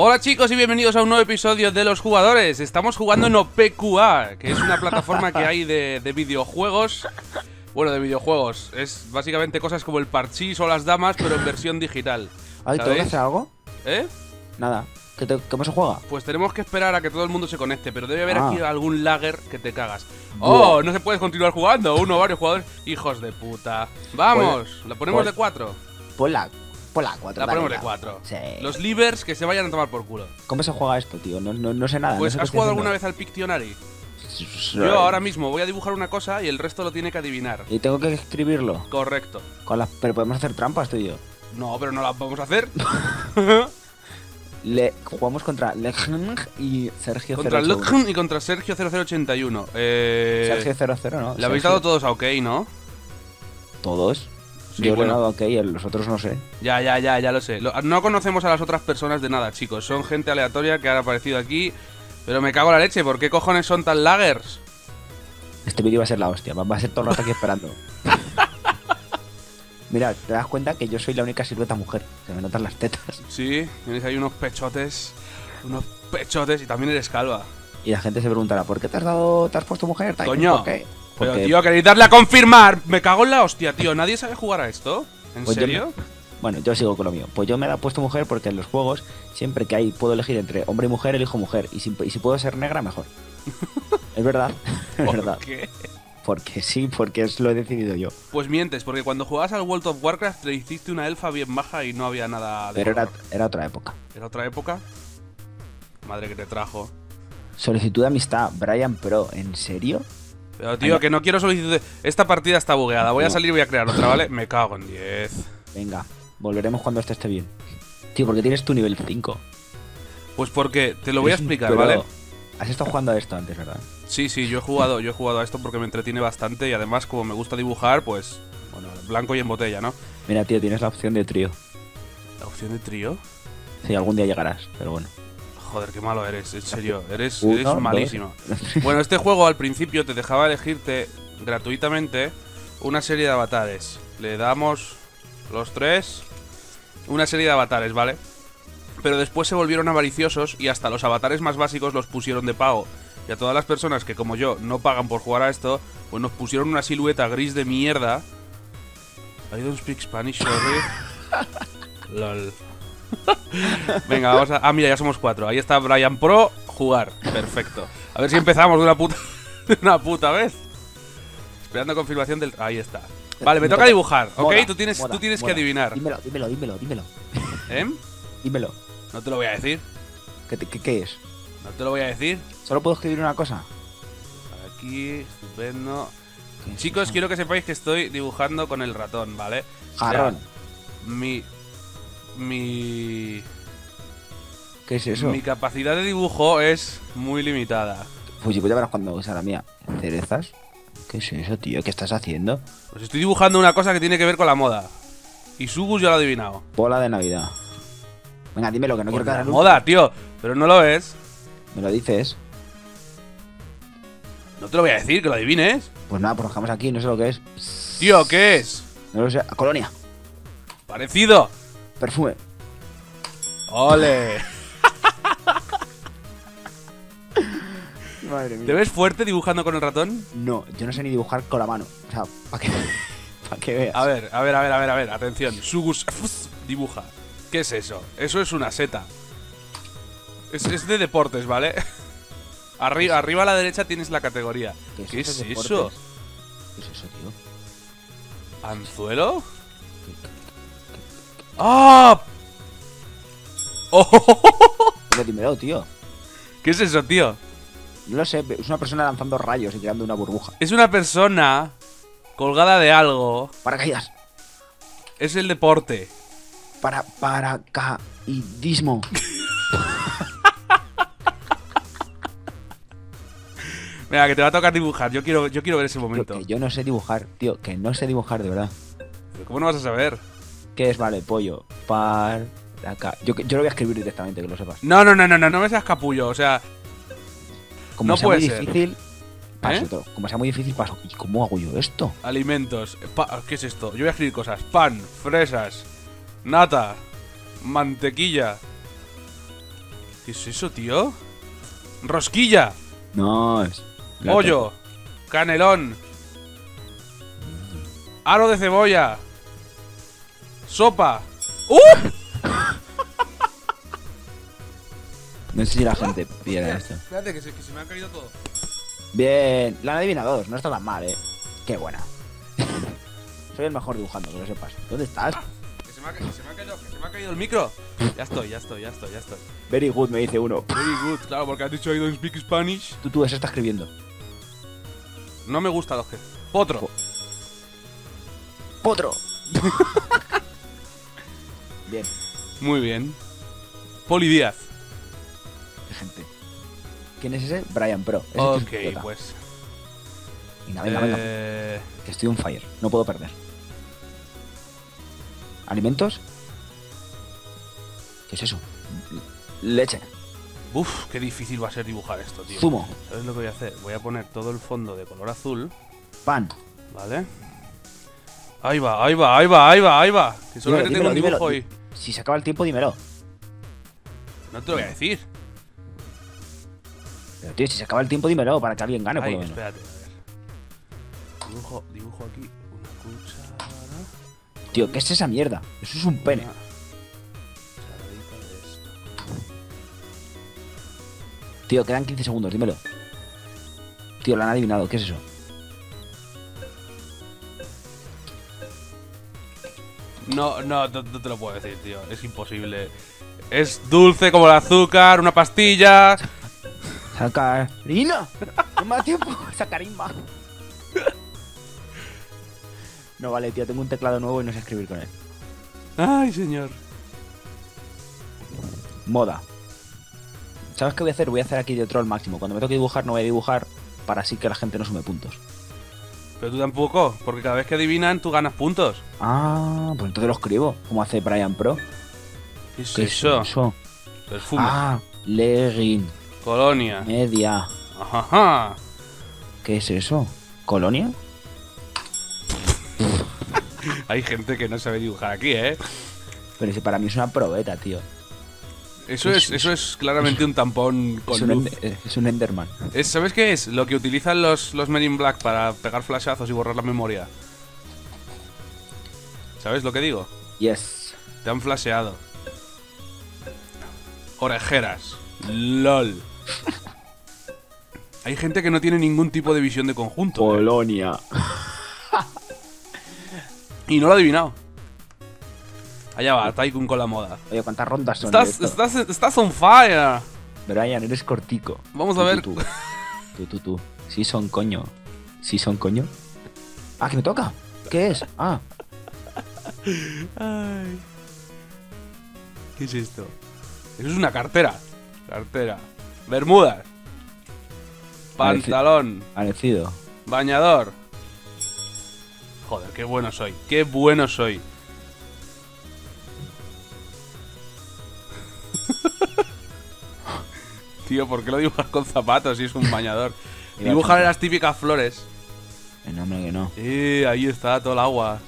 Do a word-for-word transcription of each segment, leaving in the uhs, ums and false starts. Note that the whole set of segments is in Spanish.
Hola chicos y bienvenidos a un nuevo episodio de Los Jugadores. Estamos jugando en O P Q A, que es una plataforma que hay de, de videojuegos. Bueno, de videojuegos. Es básicamente cosas como el parchís o las damas, pero en versión digital. ¿Hay que hacer algo? ¿Eh? Nada. ¿Qué te, ¿Cómo se juega? Pues tenemos que esperar a que todo el mundo se conecte, pero debe haber ah. aquí algún lagger que te cagas. ¡Oh! Buah. No se puede continuar jugando. Uno, varios jugadores. ¡Hijos de puta! ¡Vamos! Pues, ¿la ponemos pues, de cuatro? Pues la... La, cuatro, la ponemos de cuatro. Sí. Los livers que se vayan a tomar por culo. ¿Cómo se juega esto, tío? No, no, no sé nada. Pues no sé ¿has jugado alguna vez al Pictionary? Yo ahora mismo voy a dibujar una cosa y el resto lo tiene que adivinar. ¿Y tengo que escribirlo? Correcto. Con las... Pero podemos hacer trampas, tú y yo. No, pero no las vamos a hacer. Le... Jugamos contra Lechng y Sergio. Contra Lechng y contra Sergio cero cero ocho uno. Eh... Sergio cero cero, ¿no? Le habéis dado todos a OK, ¿no? ¿Todos? Sí, yo bueno. He okay, los otros no sé. Ya, ya, ya, ya lo sé. No conocemos a las otras personas de nada, chicos. Son gente aleatoria que han aparecido aquí. Pero me cago en la leche, ¿por qué cojones son tan laggers? Este vídeo va a ser la hostia, va a ser todo el rato aquí esperando. Mira, te das cuenta que yo soy la única silueta mujer. Se me notan las tetas. Sí, tenéis ahí unos pechotes. Unos pechotes y también eres calva. Y la gente se preguntará, ¿por qué te has dado, te has puesto mujer? Coño. ¿Por qué? Porque... Pero, tío, queréis darle a confirmar. Me cago en la hostia, tío. ¿Nadie sabe jugar a esto? ¿En pues serio? Yo me... Bueno, yo sigo con lo mío. Pues yo me he puesto mujer porque en los juegos, siempre que hay, puedo elegir entre hombre y mujer, elijo mujer. Y si, y si puedo ser negra, mejor. Es verdad. Es ¿Por verdad. Qué? Porque sí, porque es lo he decidido yo. Pues mientes, porque cuando jugabas al World of Warcraft te hiciste una elfa bien maja y no había nada de... Pero era, era otra época. ¿Era otra época? Madre que te trajo. Solicitud de amistad, Brian Pro. ¿En serio? Pero, tío, que no quiero solicitud. Esta partida está bugueada. Voy a salir y voy a crear otra, ¿vale? Me cago en diez. Venga, volveremos cuando este esté bien. Tío, ¿por qué tienes tu nivel cinco? Pues porque te lo voy a explicar, ¿vale? Has estado jugando a esto antes, ¿verdad? Sí, sí, yo he jugado, yo he jugado a esto porque me entretiene bastante y además, como me gusta dibujar, pues. Bueno, blanco y en botella, ¿no? Mira, tío, tienes la opción de trío. ¿La opción de trío? Sí, algún día llegarás, pero bueno. Joder, qué malo eres, en serio, eres, eres Uno, malísimo. Dos. Bueno, este juego al principio te dejaba elegirte gratuitamente una serie de avatares. Le damos los tres, una serie de avatares, ¿vale? Pero después se volvieron avariciosos y hasta los avatares más básicos los pusieron de pago. Y a todas las personas que, como yo, no pagan por jugar a esto, pues nos pusieron una silueta gris de mierda. I don't speak Spanish, sorry. LOL. Venga, vamos a... Ah, mira, ya somos cuatro. Ahí está Brian Pro, jugar. Perfecto. A ver si empezamos de una puta de una puta vez. Esperando confirmación del... Ahí está. Vale, me toca dibujar, ¿ok? Mola, tú tienes, mola, tú tienes que adivinar. Dímelo, dímelo, dímelo, dímelo. ¿Eh? Dímelo. No te lo voy a decir. ¿Qué, qué, qué es? No te lo voy a decir. Solo puedo escribir una cosa. Aquí, estupendo. Chicos, es quiero que sepáis que estoy dibujando con el ratón, ¿vale? Jarrón. O sea, mi... Mi... ¿Qué es eso? Mi capacidad de dibujo es muy limitada. Pues yo voy a ver cuando usa la mía. ¿Cerezas? ¿Qué es eso, tío? ¿Qué estás haciendo? Pues estoy dibujando una cosa que tiene que ver con la moda. Y Sugus ya lo ha adivinado. Bola de Navidad. Venga, dímelo, que no quiero quedar... moda, tío. Pero no lo es. ¿Me lo dices? No te lo voy a decir, que lo adivines. Pues nada, pues nos dejamos aquí, no sé lo que es. Tío, ¿qué es? No lo sé. Colonia. Parecido. Perfume. ¡Ole! Madre mía. ¿Te ves fuerte dibujando con el ratón? No, yo no sé ni dibujar con la mano. O sea, para que, pa que veas. A ver, a ver, a ver, a ver, a ver. Atención. Sugus dibuja. ¿Qué es eso? Eso es una seta. Es, es de deportes, ¿vale? Arriba, arriba a la derecha tienes la categoría. ¿Qué es, ¿Qué es eso? ¿Qué es eso, tío? ¿Anzuelo? ¡Ah! ¡Oh! Pero dímelo, tío. ¿Qué es eso, tío? No lo sé, es una persona lanzando rayos y creando una burbuja. Es una persona colgada de algo. Paracaídas. Es el deporte. Para... paracaidismo. Mira, que te va a tocar dibujar. Yo quiero, yo quiero ver ese momento. Tío, que yo no sé dibujar, tío. Que no sé dibujar, de verdad. ¿Pero cómo no vas a saber? ¿Qué es? Vale, pollo. Par... Acá. Yo, yo lo voy a escribir directamente, que lo sepas. No, no, no, no, no, no me seas capullo, o sea... Como no sea puede muy ser. Difícil, paso, ¿eh? Todo. Como sea muy difícil, paso. ¿Y cómo hago yo esto? Alimentos. Pa ¿Qué es esto? Yo voy a escribir cosas. Pan, fresas, nata, mantequilla, ¿Qué es eso, tío? ¡Rosquilla! No, es... Pollo. Canelón. Aro de cebolla. Sopa. ¡Uh! No sé si la gente pierde esto. Espérate, que se, que se me ha caído todo. Bien, la han adivinado dos, no está tan mal, eh. Qué buena. Soy el mejor dibujando, que lo sepas. ¿Dónde estás? Que se me ha, que se me ha caído, que se me ha caído el micro. Ya estoy, ya estoy, ya estoy, ya estoy. Very good, me dice uno. Very good, claro, porque has dicho I don't speak Spanish. Tú, tú, eso está escribiendo. No me gusta los que... Potro. Po... Potro. Bien. Muy bien. Poli Díaz. Gente. ¿Quién es ese? Brian Pro. Ese ok, pues... Venga, venga, venga. Eh... Que estoy on fire. No puedo perder. ¿Alimentos? ¿Qué es eso? Leche. Uf, qué difícil va a ser dibujar esto, tío. Zumo. ¿Sabes lo que voy a hacer? Voy a poner todo el fondo de color azul. Pan. Vale. Ahí va, ahí va, ahí va, ahí va, ahí va. Que solamente dímelo, tengo dímelo, un dibujo dímelo. Hoy. Si se acaba el tiempo, dímelo. No te lo voy a decir. Pero tío, si se acaba el tiempo, dímelo para que alguien gane, por lo menos. Espérate, a ver. Dibujo, dibujo aquí una cuchara. Tío, ¿qué es esa mierda? Eso es un pene. Tío, quedan quince segundos, dímelo. Tío, lo han adivinado, ¿qué es eso? No, no, no, no te lo puedo decir, tío. Es imposible. Es dulce como el azúcar, una pastilla. Sacarina. No más tiempo, sacarima. No vale, tío, tengo un teclado nuevo y no sé escribir con él. Ay, señor. Moda. ¿Sabes qué voy a hacer? Voy a hacer aquí de otro al máximo. Cuando me toque dibujar, no voy a dibujar para así que la gente no sume puntos. Pero tú tampoco, porque cada vez que adivinan, tú ganas puntos. Ah, pues entonces lo escribo, como hace Brian Pro. ¿Qué es, ¿Qué eso? es eso? Perfume. Ah, Lechng. Colonia. Media. Ajá. ¿Qué es eso? ¿Colonia? Hay gente que no sabe dibujar aquí, ¿eh? Pero si para mí es una probeta, tío. Eso es, eso es claramente un tampón con es un, luz. Es un Enderman. Es, ¿sabes qué es? Lo que utilizan los, los Men in Black para pegar flashazos y borrar la memoria. ¿Sabes lo que digo? Yes. Te han flasheado. Orejeras. Lol. Hay gente que no tiene ningún tipo de visión de conjunto. Polonia. ¿Eh? Y no lo ha adivinado. Allá va, Tycoon con la moda. Oye, ¿cuántas rondas son? Estás, estás, estás on fire. Brian, eres cortico. Vamos tú, a ver. Tú, tú, tú. tú, tú. Sí son coño. Sí son coño. Ah, que me toca. ¿Qué es? Ah. Ay. ¿Qué es esto? Eso es una cartera. Cartera. Bermudas. Pantalón. Parecido. Bañador. Joder, qué bueno soy. Qué bueno soy. Tío, ¿por qué lo dibujas con zapatos si es un bañador? Dibújale las típicas flores. El nombre que no. Eh, ahí está todo el agua.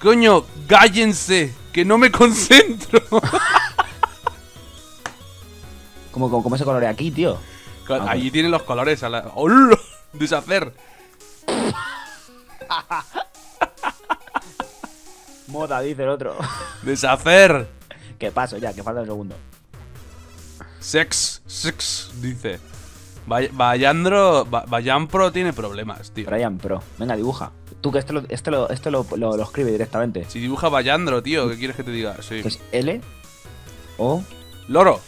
Coño, cállense, que no me concentro. ¿Cómo, cómo, cómo se colorea aquí, tío? Allí ah, bueno. tienen los colores a la... ¡Oh, deshacer! Moda, dice el otro. ¡Deshacer! Que paso ya, que falta un segundo. Sex, sex, dice. Bay Bayandro, ba Bayandro Pro tiene problemas, tío. Brian Pro, venga, dibuja. Tú que este lo, este lo, este lo, lo, lo escribe directamente. Si dibuja Bayandro, tío, ¿qué quieres que te diga? Sí. Es L, O, Loro,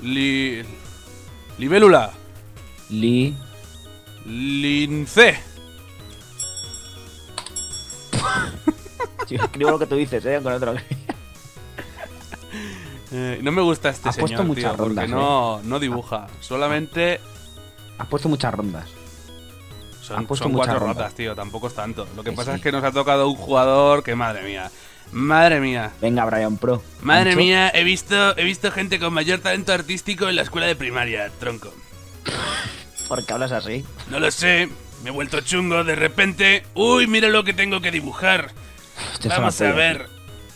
Li, Libélula, Li, Lince. Yo escribo lo que tú dices, ¿eh? Con otro. Eh, no me gusta este señor, puesto muchas tío, rondas, porque no, eh. no dibuja, ha, solamente... Has puesto muchas rondas. Son, puesto son muchas cuatro rondas. Rotas, tío, tampoco es tanto. Lo que eh, pasa sí. es que nos ha tocado un jugador que, madre mía, madre mía. Venga, Brian Pro. Madre Ancho. mía, he visto, he visto gente con mayor talento artístico en la escuela de primaria, tronco. ¿Por qué hablas así? No lo sé, me he vuelto chungo de repente. Uy, mira lo que tengo que dibujar. Este Vamos a ver.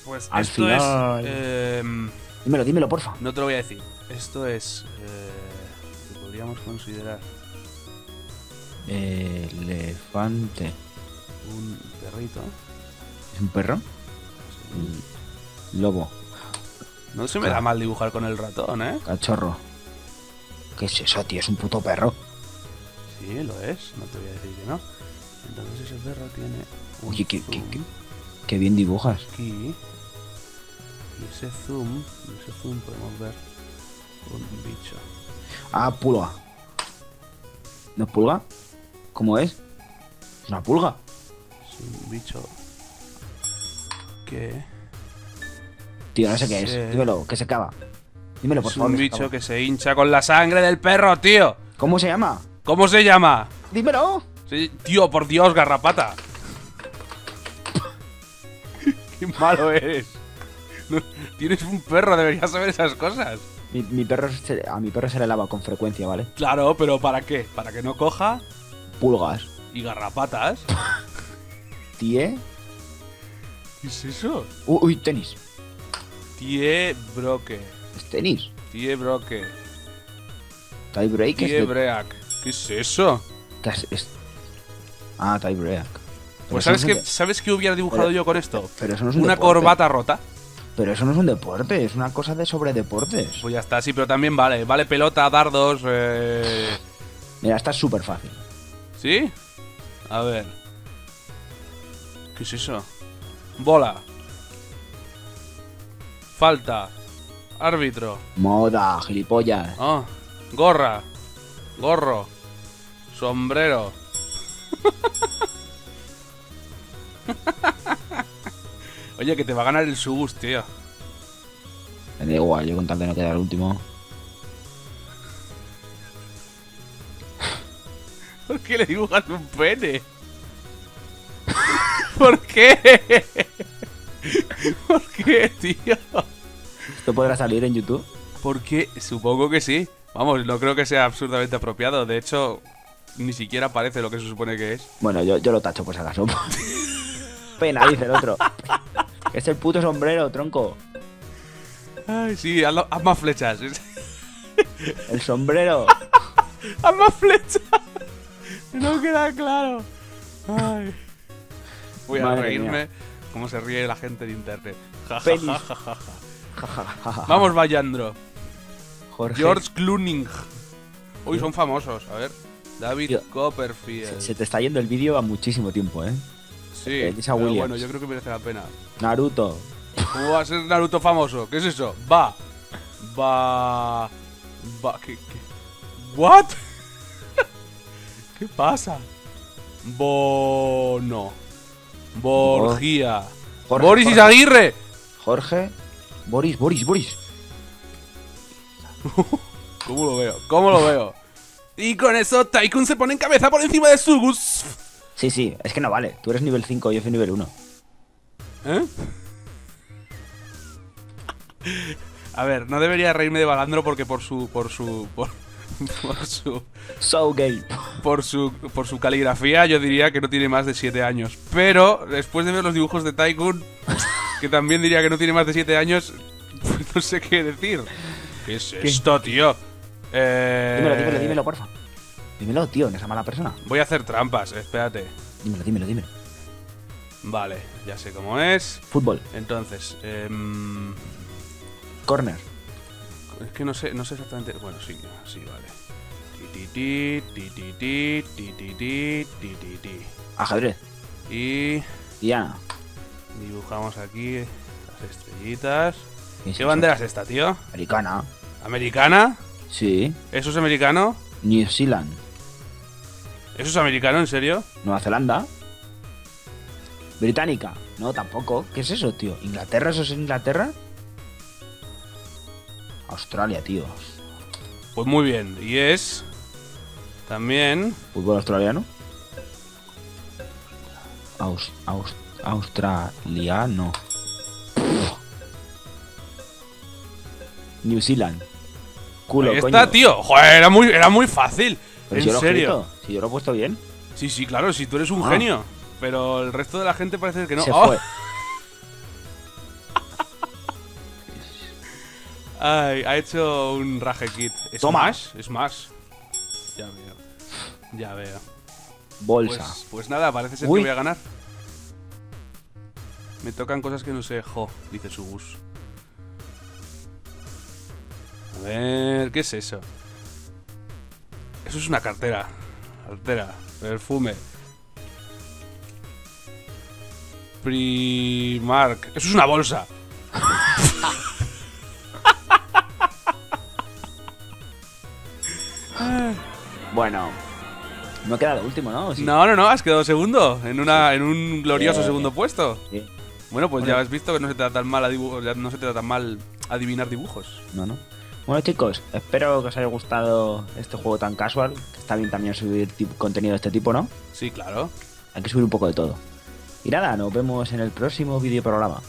Pues Al esto final... es... Eh, Dímelo, dímelo, porfa. No te lo voy a decir. Esto es... Eh, que podríamos considerar... Elefante. Un perrito. ¿Es un perro? Sí. Lobo. No se me da mal dibujar con el ratón, ¿eh? Cachorro. ¿Qué es eso, tío? ¿Es un puto perro? Sí, lo es. No te voy a decir que no. Entonces ese perro tiene... Oye, qué, qué, qué, qué bien dibujas. Aquí. Y ese zoom, ese zoom podemos ver un bicho. Ah, pulga. ¿No es pulga? ¿Cómo es? Es una pulga. Es un bicho que... Tío, no sé se... qué es. Dímelo, que se cava. Dímelo, por favor. Es un bicho que se hincha con la sangre del perro, tío. ¿Cómo se llama? ¿Cómo se llama? Dímelo. Sí, tío, por Dios, garrapata. Qué malo eres. Tienes un perro, deberías saber esas cosas. Mi, mi perro se, a mi perro se le lava con frecuencia, ¿vale? Claro, pero ¿para qué? Para que no coja... Pulgas. Y garrapatas. Tie. ¿Qué es eso? Uy, uy, tenis. Tie broque. ¿Es tenis? Tie broque. Tie break. Tie de... break. ¿Qué es eso? ¿Qué es, es... Ah, tie break. Pero pues ¿sabes, no qué, de... ¿sabes qué hubiera dibujado pero, yo con esto? Pero eso no es un Una deporte. Corbata rota. Pero eso no es un deporte, es una cosa de sobredeportes. Pues ya está, sí, pero también vale. Vale pelota, dardos... Eh... Mira, está súper fácil. ¿Sí? A ver... ¿Qué es eso? Bola. Falta. Árbitro. Moda, gilipollas. Oh, gorra. Gorro. Sombrero. Oye, que te va a ganar el Sugus, tío. Me da igual, yo con tal de no quedar último. ¿Por qué le dibujas un pene? ¿Por qué? ¿Por qué, tío? ¿Esto podrá salir en YouTube? Porque supongo que sí. Vamos, no creo que sea absurdamente apropiado. De hecho, ni siquiera parece lo que se supone que es. Bueno, yo, yo lo tacho, pues acaso. Pena, dice el otro. Es el puto sombrero, tronco. Ay, sí, haz, haz más flechas. El sombrero. Haz más flechas. No queda claro. Ay. Voy a Madre reírme mía. Cómo se ríe la gente de internet. Ja, ja, ja, ja, ja, ja. Vamos, Bayandro. Jorge. George Clooney. Uy, son famosos. A ver. David Tío, Copperfield. Se, se te está yendo el vídeo a muchísimo tiempo, ¿eh? Sí, pero bueno, yo creo que merece la pena. Naruto. ¿Cómo va a ser Naruto famoso? ¿Qué es eso? Va. Va. Va. ¿Qué? ¿Qué? ¿What? ¿Qué pasa? Bono. Borgia. Jorge, Boris Jorge. Izaguirre. Jorge. Boris, Boris, Boris. ¿Cómo lo veo? ¿Cómo lo veo? Y con eso Tycoon se pone en cabeza por encima de Sugus. Sí, sí, es que no vale. Tú eres nivel cinco y yo soy nivel uno. ¿Eh? A ver, no debería reírme de Valandro porque por su... Por su... Por, por su... So gay. Por su, por su caligrafía yo diría que no tiene más de siete años. Pero después de ver los dibujos de Tycoon, que también diría que no tiene más de siete años, pues no sé qué decir. ¿Qué es ¿Qué? esto, tío? Eh... Dímelo, dímelo, dímelo, porfa. Dímelo, tío, no es mala persona. Voy a hacer trampas, espérate. Dímelo, dímelo, dímelo. Vale, ya sé cómo es. Fútbol. Entonces, eh... corner. Es que no sé, no sé exactamente. Bueno, sí, sí, vale. Ti, ti, ti, ti, ti, ti, ti, ti, ti, ti. Ajedrez. Y... Diana. Dibujamos aquí las estrellitas. ¿Qué, ¿Qué bandera es esta, tío? Americana. ¿Americana? Sí. ¿Eso es americano? New Zealand. ¿Eso es americano, en serio? Nueva Zelanda. Británica. No, tampoco. ¿Qué es eso, tío? ¿Inglaterra? ¿Eso es Inglaterra? Australia, tío. Pues muy bien. Y es... También... ¿Fútbol australiano? Aus, aus, australiano. Pff. New Zealand. Culo, Ahí está, coño. tío. Joder, era muy, era muy fácil. Pero en serio. Si yo lo he puesto bien. Sí, sí, claro, si tú eres un ah. genio. Pero el resto de la gente parece que no. Se oh. fue. Ay, ha hecho un rage kit. ¿Es Toma. Más? Es más. Ya veo. Ya veo. Bolsa. Pues, pues nada, parece ser Uy. que voy a ganar. Me tocan cosas que no sé. Jo, dice Sugus. A ver, ¿qué es eso? Eso es una cartera. Cartera, perfume. Primark. Eso es una bolsa. Bueno, no he quedado último, ¿no? Sí. No, no, no, has quedado segundo. En una, en un glorioso eh, segundo puesto. Eh. Bueno, pues bueno. ya has visto que no se te da tan mal a no se te da tan mal adivinar dibujos. No, no. Bueno, chicos, espero que os haya gustado este juego tan casual. Que está bien también subir contenido de este tipo, ¿no? Sí, claro. Hay que subir un poco de todo. Y nada, nos vemos en el próximo videoprograma.